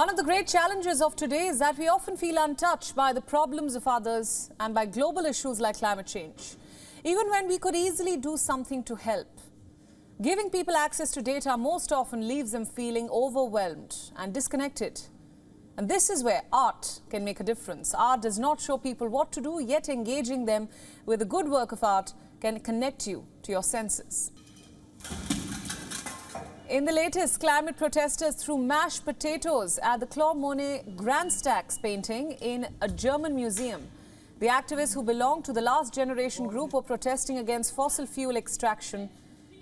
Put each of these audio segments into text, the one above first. One of the great challenges of today is that we often feel untouched by the problems of others and by global issues like climate change, even when we could easily do something to help. Giving people access to data most often leaves them feeling overwhelmed and disconnected. And this is where art can make a difference. Art does not show people what to do, yet engaging them with a good work of art can connect you to your senses. In the latest, climate protesters threw mashed potatoes at the Claude Monet Grandstacks painting in a German museum. The activists who belong to the last generation group were protesting against fossil fuel extraction.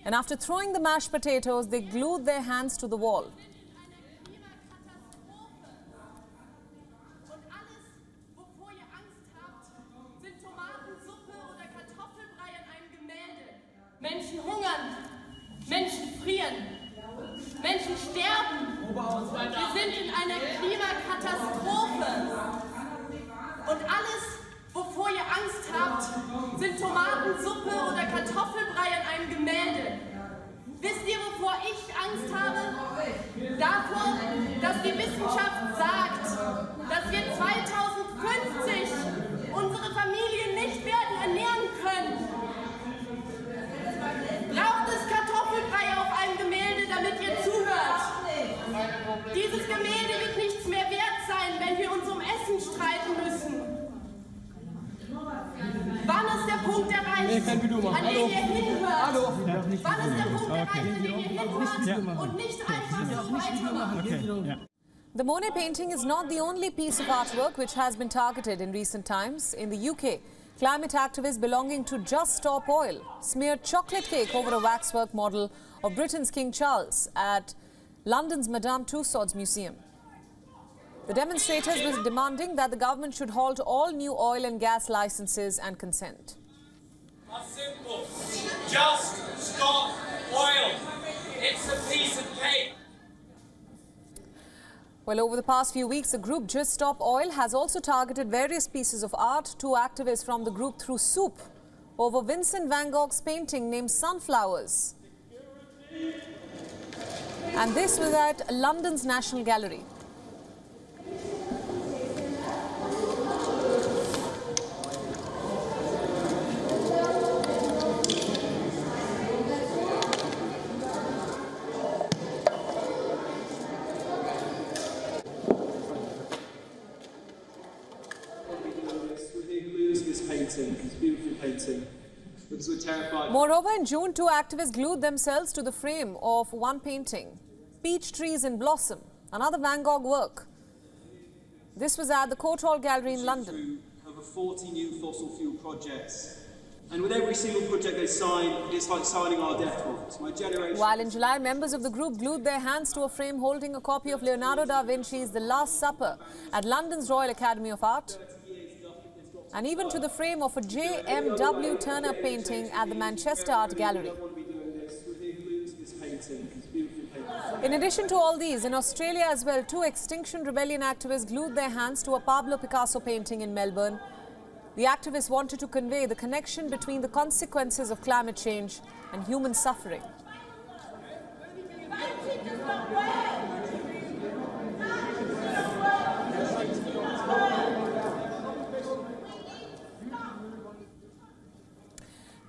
And after throwing the mashed potatoes, they glued their hands to the wall. Menschen hungern, Menschen frieren, Menschen sterben. Wir sind in einer Klimakatastrophe. Und alles, wovor ihr Angst habt, sind Tomatensuppe oder Kartoffelbrei in einem Gemälde. Wisst ihr, wovor ich Angst habe? Davor, dass die Wissenschaft sagt, dass wir 2050 unsere Familien nicht werden ernähren können. Braucht es Kartoffelbrei auf einem Gemälde, damit ihr zuhört? Dieses Gemälde wird nichts mehr wert sein, wenn wir uns um Essen streiten müssen. Wann ist der Punkt erreicht, an dem ihr hinhört? Wann ist der Punkt erreicht, an dem ihr hinhört und nicht einfach so weitermacht? The Monet painting is not the only piece of artwork which has been targeted in recent times. In the UK, climate activists belonging to Just Stop Oil smeared chocolate cake over a waxwork model of Britain's King Charles at London's Madame Tussauds Museum. The demonstrators were demanding that the government should halt all new oil and gas licenses and consent. That's simple. Just stop oil. It's a piece of cake. Well, over the past few weeks, the group Just Stop Oil has also targeted various pieces of art. Two activists from the group threw soup over Vincent van Gogh's painting named Sunflowers. And this was at London's National Gallery. Moreover, in June, two activists glued themselves to the frame of one painting, Peach Trees in Blossom, another Van Gogh work. This was at the Court Hall Gallery in London. Over 40 new fossil fuel projects. And with every single project they sign, it's like signing our death warrants. My generation. While in July, members of the group glued their hands to a frame holding a copy of Leonardo da Vinci's The Last Supper at London's Royal Academy of Art, and even to the frame of a J.M.W. Turner painting at the Manchester Art Gallery. In addition to all these, in Australia as well, two Extinction Rebellion activists glued their hands to a Pablo Picasso painting in Melbourne. The activists wanted to convey the connection between the consequences of climate change and human suffering.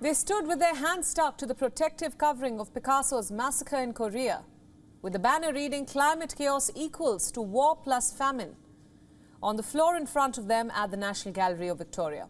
They stood with their hands stuck to the protective covering of Picasso's Massacre in Korea, with the banner reading, "Climate chaos equals to war plus famine," on the floor in front of them at the National Gallery of Victoria.